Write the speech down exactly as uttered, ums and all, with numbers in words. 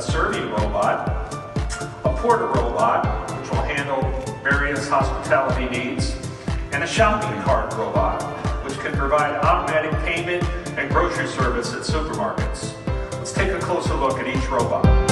a serving robot, a porter robot, which will handle various hospitality needs, and a shopping cart robot, which can provide automatic payment and grocery service at supermarkets. Let's take a closer look at each robot.